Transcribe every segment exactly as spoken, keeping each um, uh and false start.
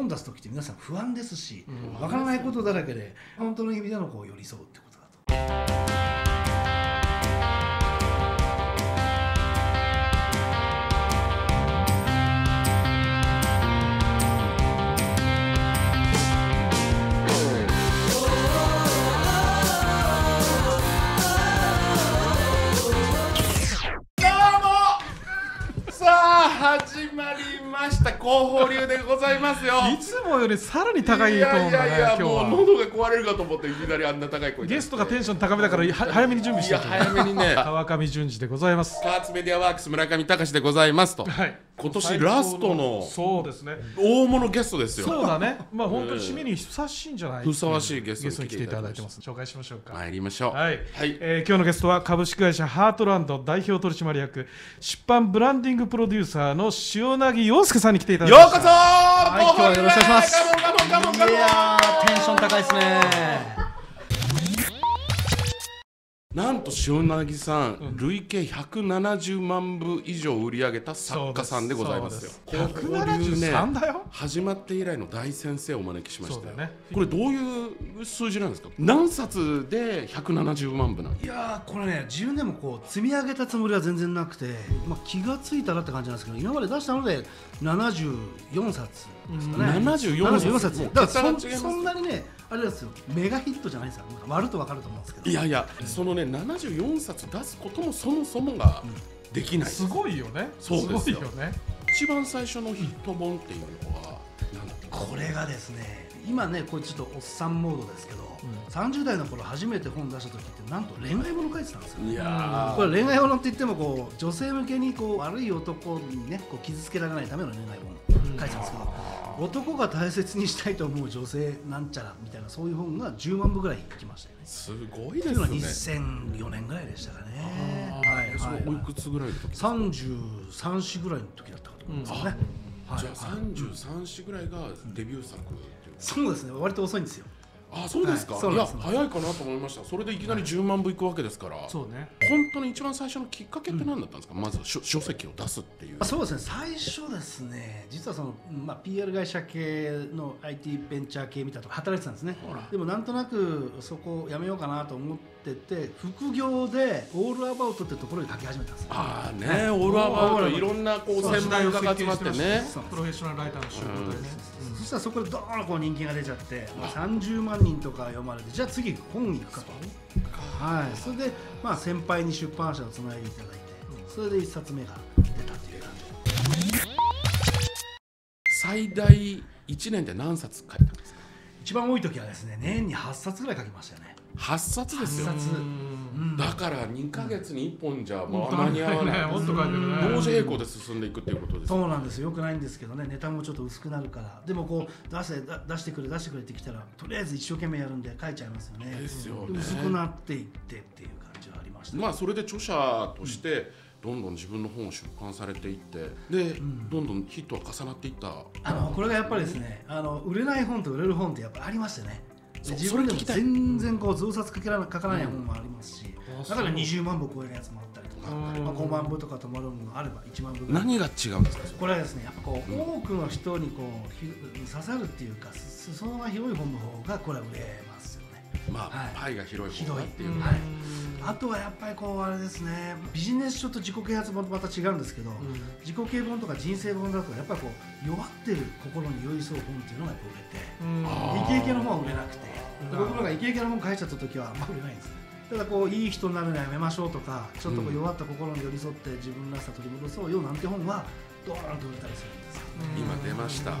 本出す時って皆さん不安ですし、わからないことだらけで、本当の意味でのこう寄り添うってことだと。始まりました、広報流でございますよ。いつもよりさらに高いトーンだね。いやいや、もう喉が壊れるかと思っていきなりあんな高い声。ゲストがテンション高めだから早めに準備して。早めにね。川上淳二でございます。カーツメディアワークス村上隆でございますと。はい。今年ラストの。そうですね。大物ゲストですよ。そうだね。まあ本当に締めにふさわしいんじゃない。ふさわしいゲストに来ていただいてます。紹介しましょうか。参りましょう。はい。はい。今日のゲストは株式会社ハートランド代表取締役、出版ブランディングプロデューサーの塩凪陽介さんに来ていただきました。ようこそ。はい、今日はよろしくお願いします。いやー、テンション高いですね。なんと塩凪さん、累計ひゃくななじゅうまんぶ以上売り上げた作家さんでございますよ。ひゃくななじゅうさんだよ。始まって以来の大先生をお招きしましたよ。これどういう数字なんですか。何冊でひゃくななじゅうまんぶなんですか。いやー、これね、じゅうねんもこう積み上げたつもりは全然なくて、まあ、気がついたらって感じなんですけど、今まで出したのでななじゅうよんさつですかね。ななじゅうよんさつ。だからそ、そんなにね、あれですよ、メガヒットじゃないですよ。割ると分かると思うんですけど。いやいや、そのね、ななじゅうよんさつ出すこともそもそもができない。すごいよね。そうですよね。一番最初のヒット本っていうのは、これがですね、今ね、これちょっとおっさんモードですけど、さんじゅうだいの頃初めて本出した時って、なんと恋愛もの書いてたんですよ。いや、これ恋愛ものって言ってもこう女性向けにこう悪い男にね、こう傷つけられないための恋愛もの書いてたんですけど。男が大切にしたいと思う女性なんちゃらみたいな、そういう本がじゅうまんぶぐらいいきましたよね。すごいですね。というのはにせんよねんぐらいでしたかね。はいはい。おいくつぐらいの時ですか。さんじゅうさんさいぐらいの時だったかと思うんですよね。じゃあさんじゅうさんさいぐらいがデビュー作っていう。そうですね。割と遅いんですよ。あ、そうですか。いや、早いかなと思いました。それでいきなりじゅうまんぶいくわけですから。そうね。本当に一番最初のきっかけって何だったんですか。まず書籍を出すっていう。そうですね。最初ですね。実はそのまあ ピーアール 会社系の アイティー ベンチャー系みたいなとこ働いてたんですね。でもなんとなくそこをやめようかなと思ってて、副業でオールアバウトってところに書き始めたんです。ああね。オールアバウト、いろんなこう専門家が集まってね。プロフェッショナルライターの仕事ですね。そしたらそこでどーんこう人気が出ちゃって、さんじゅうまんにんとか読まれて、じゃあ次本行くかと。はい。それでまあ先輩に出版社をつないでいただいて、それでいっさつめが出たっていう感じ。最大いちねんで何冊書いたんですか。一番多い時はですね、年にはっさつぐらい書きましたよね。はっさつですよ。だからにかげつにいっぽんじゃ間に合わない。同時並行で進んでいくっていうことです。そうなんですよ。よくないんですけどね、ネタもちょっと薄くなるから。でもこう出せ出してくれ出してくれってきたら、とりあえず一生懸命やるんで書いちゃいますよね。ですよね。薄くなっていってっていう感じはありました。まあそれで著者としてどんどん自分の本を出版されていって、でどんどんヒットは重なっていった。あのこれがやっぱりですね、あの売れない本と売れる本ってやっぱありましてね。自分でも全然こう増刷書かない本もありますし、だからにじゅうまんぶ超えるやつもあったりとか、ごまんぶとか止まるものがあればいちまんぶぐらい。何が違うんですか。これはですね、やっぱこう多くの人にこう刺さるっていうか、裾が広い本の方がこれは売れますよね。まあパイが広い方がっていう。あとはやっぱりこうあれですね、ビジネス書と自己啓発本とまた違うんですけど、自己啓本とか人生本だとやっぱりこう弱ってる心に寄り添う本っていうのが売れて、イケイケの本は売れなくて、僕らがイケイケの本書いちゃった時はあんま売れないんですね。ただこういい人になるのやめましょうとか、ちょっとこう弱った心に寄り添って自分らしさ取り戻そうよなんて本はドーンと売れたりするんですよ。今出ました。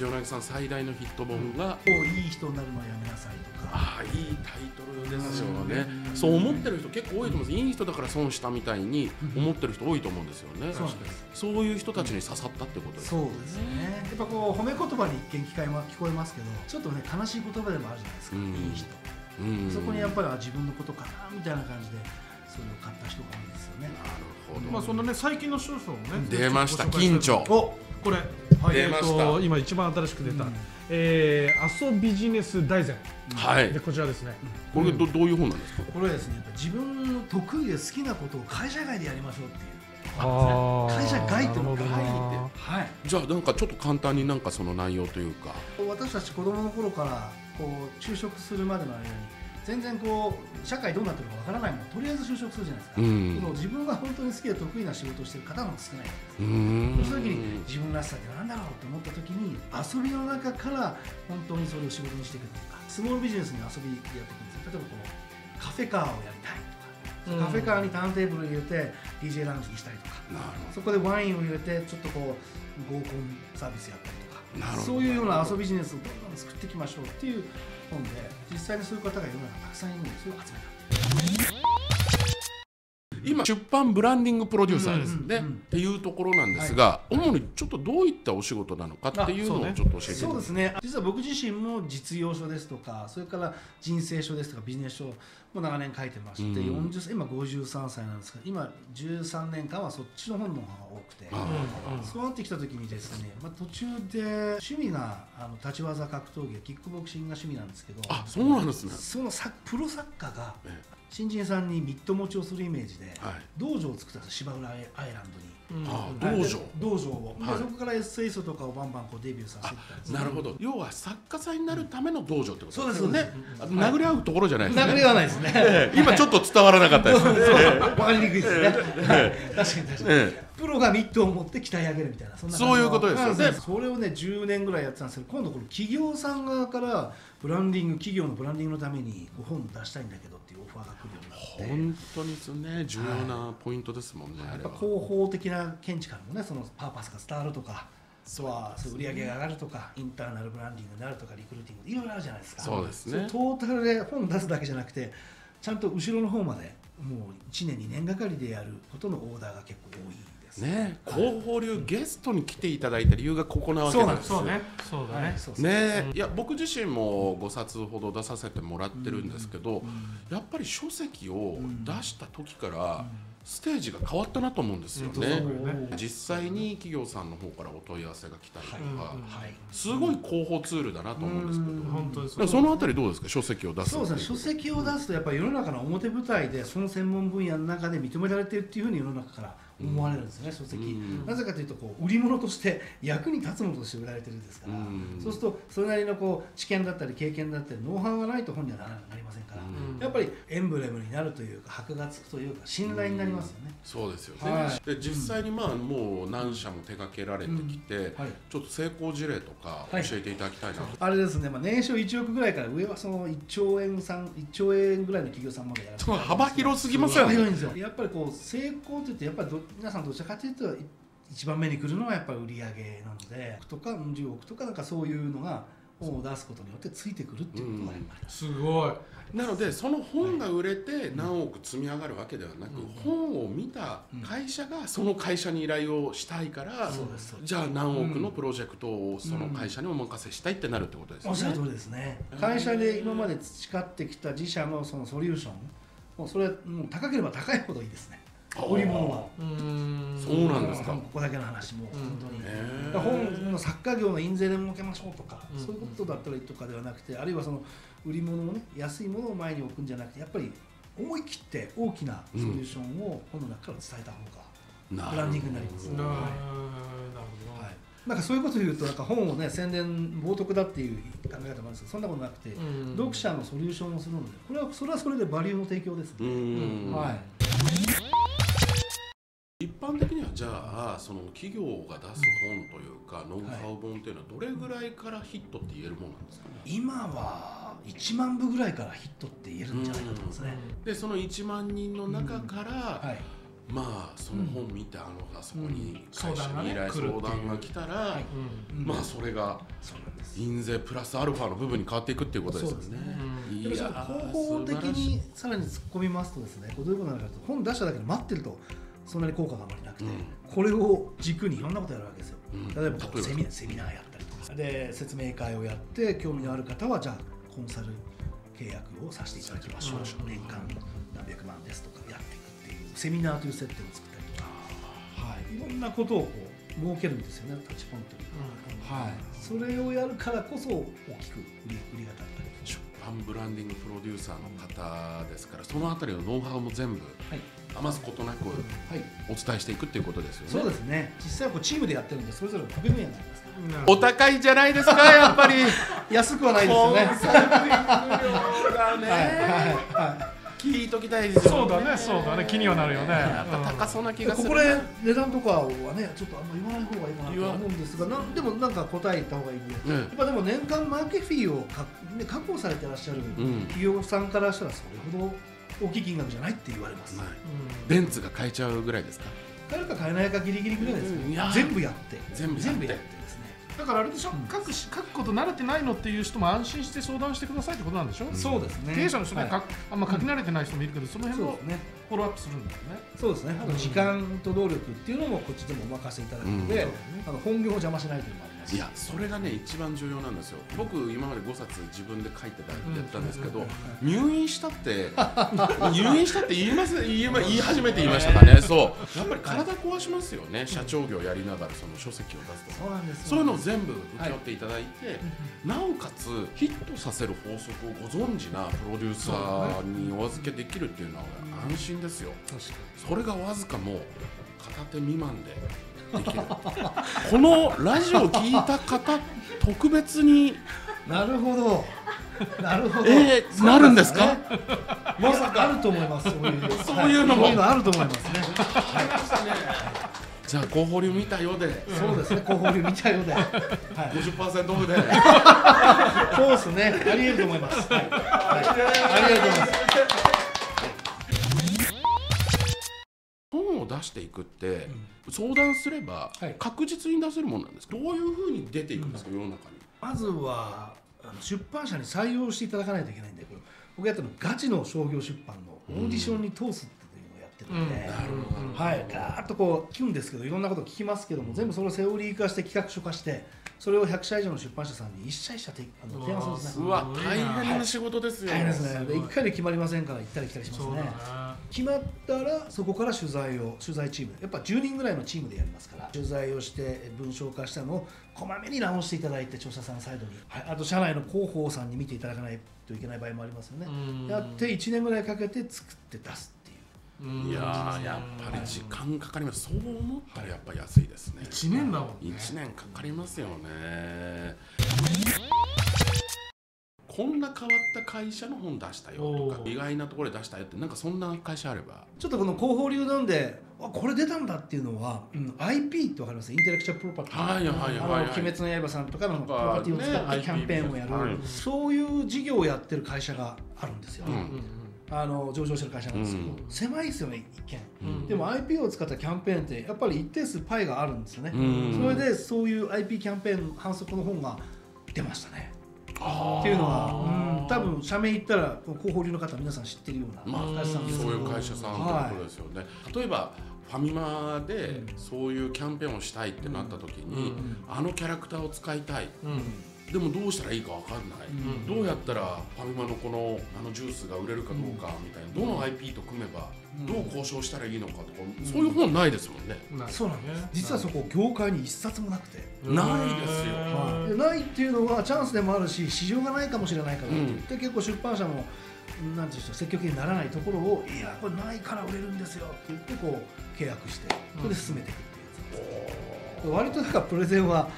塩凪さん最大のヒット本が「もういい人になるのやめなさい」とか。ああ、いいタイトルですよね。そう思ってる人結構多いと思うんです。いい人だから損したみたいに思ってる人多いと思うんですよね。そういう人たちに刺さったってことです。そうですね。やっぱこう褒め言葉に一見聞こえますけど、ちょっとね悲しい言葉でもあるじゃないですか。いい人。そこにやっぱり自分のことかなみたいな感じで。それを買った人が多いですよね。なるほど。まあそのね、最近の少々もね出ました緊張。お、これ出ました。今一番新しく出た阿蘇ビジネス大全。はい。でこちらですね。これどどういう本なんですか。これですね、自分の得意で好きなことを会社外でやりましょうっていう。会社外ってものが入って、はい、じゃあなんかちょっと簡単になんかその内容というか、私たち子どもの頃からこう就職するまでの間に全然こう社会どうなってるかわからないものとりあえず就職するじゃないですか、うん、でも自分が本当に好きで得意な仕事をしてる方も少ないです。うん、そういう時に自分らしさって何だろうと思った時に遊びの中から本当にそれを仕事にしていくとか、スモールビジネスに遊びやっていくんですよ。例えばこうカフェカーをやりたい、カフェカーにターンテーブル入れて ディージェー ラウンジにしたりとか、そこでワインを入れてちょっとこう合コンサービスやったりとか、そういうような遊びビジネスをどんどん作っていきましょうっていう本で、実際にそういう方が世の中たくさんいるので、それを集めた。今出版ブランディングプロデューサーですねっていうところなんですが、主にちょっとどういったお仕事なのかっていうのをちょっと教えてください。そうですね、実は僕自身も実用書ですとか、それから人生書ですとかビジネス書も長年書いてまして、うん、よんじゅう今ごじゅうさんさいなんですけど、今じゅうさんねんかんはそっちの本の方が多くて、そうなってきた時にですね、まあ、途中で趣味があの立ち技格闘技キックボクシングが趣味なんですけど、あ、そうなんですね。そのさプロサッカーが、ええ、新人さんにミット持ちをするイメージで、はい、道場を作ったんです、芝浦アイランドに、道場を、はい、そこからエッセイストとかをバンバンこうデビューさせてたんです。なるほど、要は作家さんになるための道場ってことですよね。殴り合うところじゃないですね。殴り合わないですね。今ちょっと伝わらなかったですね。わかりにくいですね。確かに確かに。プロがミットを持って鍛え上げるみたいな、そんなそういうことですよね。それをねじゅうねんぐらいやってたんですけど、今度この企業さん側からブランディング、企業のブランディングのために本を出したいんだけどっていうオファーが来るようになって、本当にですね、重要なポイントですもんね。やっぱ広報的な見地からもね、そのパーパスが伝わるとか、そうは売り上げが上がるとか、インターナルブランディングになるとか、リクルーティングいろいろあるじゃないですか。そうですね。トータルで本出すだけじゃなくて、ちゃんと後ろの方までもういちねんにねんがかりでやることのオーダーが結構多い。ね、広報流ゲストに来ていただいた理由がここなわけなんです。そうね、そうだね。ね、いや僕自身もごさつほど出させてもらってるんですけど、やっぱり書籍を出した時からステージが変わったなと思うんですよね。実際に企業さんの方からお問い合わせが来たりとか、すごい広報ツールだなと思うんですけど、本当です。そのあたりどうですか、書籍を出す。そうですね、書籍を出すとやっぱり世の中の表舞台でその専門分野の中で認められてるっていうふうに世の中から思われるんですね、書籍。うん、なぜかというとこう売り物として役に立つものとして売られてるんですから、うん、そうするとそれなりのこう知見だったり経験だったりノウハウがないと本にはなりませんから、うん、やっぱりエンブレムになるというか、箔がつくというか、信頼になりますよね。うん、そうですよね。はい、で実際にまあもう何社も手掛けられてきて、うん、はい、ちょっと成功事例とか教えていただきたいなと、はい、あれですね、まあ、年商いちおくぐらいから上はそのいっちょうえんさんいっちょうえんぐらいの企業さんまでやられてます。幅広すぎますよね。広いんですよ。やっぱりこう成功っていってやっぱりど皆さんどちらかというと一番目に来るのはやっぱり売り上げなので、とかじゅうおくとかなんかそういうのがを出すことによってついてくるっていうことがやっぱり、うん、すごい。なのでその本が売れて何億積み上がるわけではなく、本を見た会社がその会社に依頼をしたいから、じゃあ何億のプロジェクトをその会社にお任せしたいってなるってことですね。おっしゃる通りですね。会社で今まで培ってきた自社のそのソリューション、もうそれはもう高ければ高いほどいいですね。織物はそうなんですか。ここだけの話も本当に本の作家業の印税で儲けましょうとか、そういうことだったりとかではなくて、あるいはその売り物をね、安いものを前に置くんじゃなくて、やっぱり思い切って大きなソリューションを本の中から伝えた方がブランディングになります。なるほど。はい。なんかそういうことを言うとなんか本をね宣伝冒涜だっていう考え方もあるんですけど、そんなことなくて、読者のソリューションをするので、これはそれはそれでバリューの提供ですね。はい。一般的にはじゃあその企業が出す本というかノウハウ本というのはどれぐらいからヒットって言えるものなんですかね。今はいちまんぶぐらいからヒットって言えるんじゃないかと思うんですね。でそのいちまんにんの中から、はい、まあその本見て、あのあそこに会社に依頼相談が来たら、まあそれが印税プラスアルファの部分に変わっていくっていうことですよね。広報的にさらに突っ込みますとですね、どういうことなのかというと、本出しただけで待ってるとそんなに効果があまりなくて、うん、これを軸にいろんなことやるわけですよ。うん、例えばセミナーやったりとかで説明会をやって、興味のある方はじゃあコンサル契約をさせていただきましょう、うん、年間何百万ですとかやっていくっていうセミナーという設定を作ったりとか、はい、いろんなことをこう設けるんですよね、タッチポイントに。それをやるからこそ大きく売り売りが立ったりでしょう。食パンブランディングプロデューサーの方ですから、そのあたりのノウハウも全部余すことなくお伝えしていくっていうことですよね。そうですね。実際はこうチームでやってるんで、それぞれの食べ分野になりますから。お高いじゃないですか、やっぱり。安くはないですよね。聞いときたいですよね。そうだね、そうだね、気にはなるよね。やっぱ高そうな気がする。これ値段とかはね、ちょっとあんま言わない方がいいかなと思うんですが、なんでもなんか答えた方がいいね。やっぱでも年間マーケフィーを確保されてらっしゃる企業さんからしたらそれほど大きい金額じゃないって言われます。ベンツが買えちゃうぐらいですか。買えるか買えないかギリギリぐらいですけど、全部やって、全部やってですね。だからあれでしょ、書くし書くこと慣れてないのっていう人も安心して相談してくださいってことなんでしょ。そうですね。経営者の人にはあんま書き慣れてない人もいるけど、その辺もフォローアップするんだよね。そうですね。あと時間と労力っていうのもこっちでもお任せいただくので、あの本業を邪魔しないというのもあります。いや、それがね一番重要なんですよ。僕今までごさつ自分で書いてたやったんですけど、入院したって入院したって言います言い言い始めて言いましたかね。そう、やっぱり体壊しますよね。社長業やりながらその書籍を出すとか。そうなんです。そういうの全部受け負っていただいて、はい、なおかつヒットさせる法則をご存知なプロデューサーにお預けできるっていうのは安心ですよ。確かにそれがわずかもう片手未満でできる。このラジオ聞いた方特別になるほどなるほど、えー、なるんですか。まさかあると思います。そういうそういうのもあると思いますね。じゃあ広報流見たようで、そうですね、広報流見たようで、ごじゅっパーセント オフで、そうですね、ありえると思います。ありえると思います。本を出していくって相談すれば確実に出せるものなんですか。どういうふうに出ていくんですか、世の中に。まずは出版社に採用していただかないといけないんで、僕やったのガチの商業出版のオーディションに通す。はい、ガーッとこう聞くんですけど、いろんなことを聞きますけども、全部それをセオリー化して企画書化して、それをひゃく社以上の出版社さんに一社一社提案するんですね。うわ、大変な仕事ですよね。大変ですね。でいっかいで決まりませんから、行ったり来たりしますね。決まったらそこから取材を取材チーム、やっぱじゅうにんぐらいのチームでやりますから、取材をして文章化したのをこまめに直していただいて、著者さんサイドに、はい、あと社内の広報さんに見ていただかないといけない場合もありますよね。やっていちねんぐらいかけて作って出す。いや、やっぱり時間かかります。そう思ったらやっぱ安いですね。一年だもんね。一年かかりますよね。こんな変わった会社の本出したよとか、意外なところで出したよって、なんかそんな会社あれば。ちょっとこの広報流なんで、あ、これ出たんだっていうのは、うん、アイピー ってわかります。インテレクチャルプロパティ。はいはいはい。鬼滅の刃さんとかのプロパティを使ってキャンペーンをやる。そういう事業をやってる会社があるんですよ。あの上場してる会社なんですけど、うん、狭いですよね、一見、うん、でも アイピー を使ったキャンペーンってやっぱり一定数パイがあるんですよね、うん、それでそういう アイピー キャンペーン反則の本が出ましたねっていうのは、うん、多分社名言ったら広報流の方皆さん知ってるような会社さんですけど、そういう会社さんってことですよね、はい、例えばファミマでそういうキャンペーンをしたいってなった時に、あのキャラクターを使いたい、うん、でもどうしたらいいか分かんない、うん、どうやったらファミマのこのあのジュースが売れるかどうかみたいな、どの アイピー と組めばどう交渉したらいいのかとか、うん、そういう本ないですもんね。そうなんです。実はそこ業界に一冊もなくて、ないですよ。ないっていうのはチャンスでもあるし、市場がないかもしれないからって言って、うん、結構出版社もなんていうんでしょう、積極的にならないところを、いやこれないから売れるんですよって言ってこう契約して、それで進めていくっていうやつ、うん、割となんかプレゼンは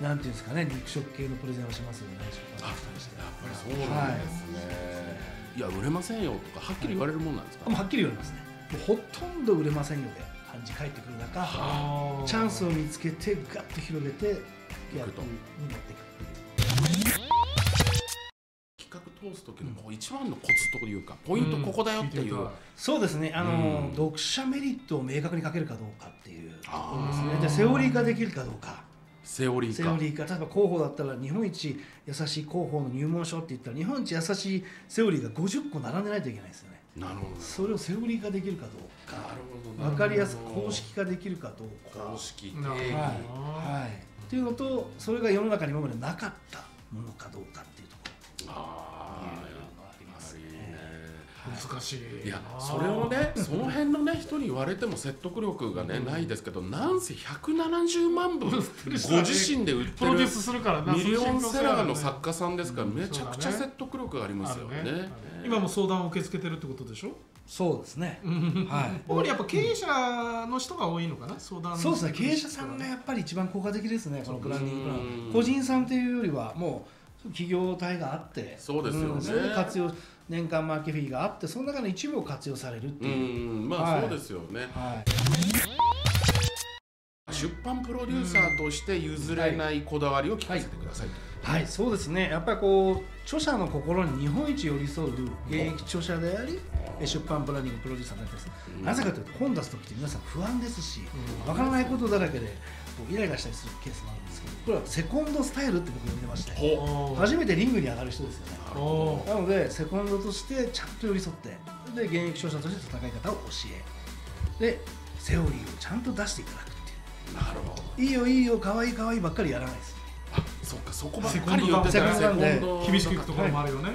なんていうんですかね、肉食系のプレゼンをしますよね。あ、やっぱりそうなんですね。いや、売れませんよとかはっきり言われるもんなんですか。はっきり言われますね。ほとんど売れませんよで感じ返ってくる中、チャンスを見つけてガッと広げてやるとになっていく。企画通す時のこう一番のコツというかポイント、ここだよっていう。そうですね。あの読者メリットを明確にかけるかどうかっていうところですね。じゃあセオリー化できるかどうか。セオリー化、例えば広報だったら日本一優しい広報の入門書って言ったら、日本一優しいセオリーがごじゅっこ並んでないといけないですよね。なるほど。それをセオリー化できるかどうか。なるほど。分かりやすく公式化できるかどうか。公式定義、はいはい、っていうのと、それが世の中に今までなかったものかどうかっていうところ。ああ、いうのがありますね。難しい。いやそれをねその辺のね人に言われても説得力がねないですけど、なんせひゃくななじゅうまんぶご自身で売ってるミリオンセラーの作家さんですから、めちゃくちゃ説得力がありますよね。今も相談を受け付けてるってことでしょ。そうですね。主にやっぱ経営者の人が多いのかな、相談。そうですね、経営者さんがやっぱり一番効果的ですね、このプランニングプラン。個人さんというよりはもう企業体があって、そうですよね、活用年間マーケフィーがあって、その中の一部を活用されるっていう。まあそうですよね。出版プロデューサーとして譲れないこだわりを聞かせてください。はい、そうですね。やっぱりこう著者の心に日本一寄り添う現役著者であり、出版プランニングプロデューサーになります。なぜかというと、本出す時って皆さん不安ですし、わからないことだらけでイライラしたりするケースもあるんですけど、これはセコンドスタイルって僕呼んでまして、初めてリングに上がる人ですよね。なのでセコンドとしてちゃんと寄り添って、で現役著者として戦い方を教え、でセオリーをちゃんと出していただくっていう。なるほど。いいよいいよ可愛い可愛いばっかりやらないです。そっか、そこばっかり言ってたらセコンド厳しくいくところもあるよね。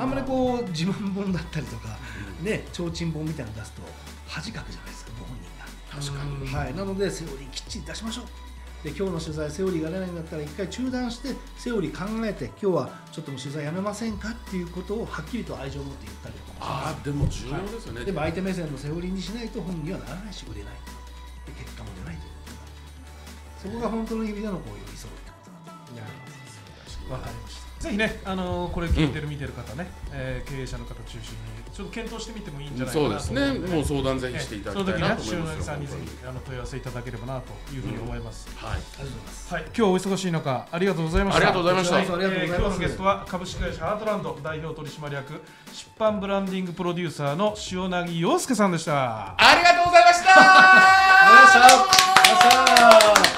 あんまりこう自慢本だったりとかね、提灯本みたいなの出すと恥かくじゃないですか、ご本人が。確かに。はい、なのでセオリーきっちり出しましょう。で今日の取材セオリーが出ないんだったら、一回中断してセオリー考えて、今日はちょっともう取材やめませんかっていうことをはっきりと愛情を持って言ったりとか。ああ、でも重要ですよね。でも相手目線のセオリーにしないと本にはならないし、売れないで結果も出ないということが、そこが本当の意味でのこう寄り添う。わかりました。ぜひね、あのー、これ聞いてる、うん、見てる方ね、えー、経営者の方中心にちょっと検討してみてもいいんじゃないかなと思うので、ね。そうですね。もう相談ぜひしていただきたいなと思います。その時に塩野さんにぜひあの問い合わせいただければなというふうに思います。うん、はい。ありがとうございます。はい。今日お忙しい中ありがとうございました。ありがとうございました。今日のゲストは株式会社ハートランド代表取締役、出版ブランディングプロデューサーの塩野陽介さんでした。ありがとうございました。ありがとうございました。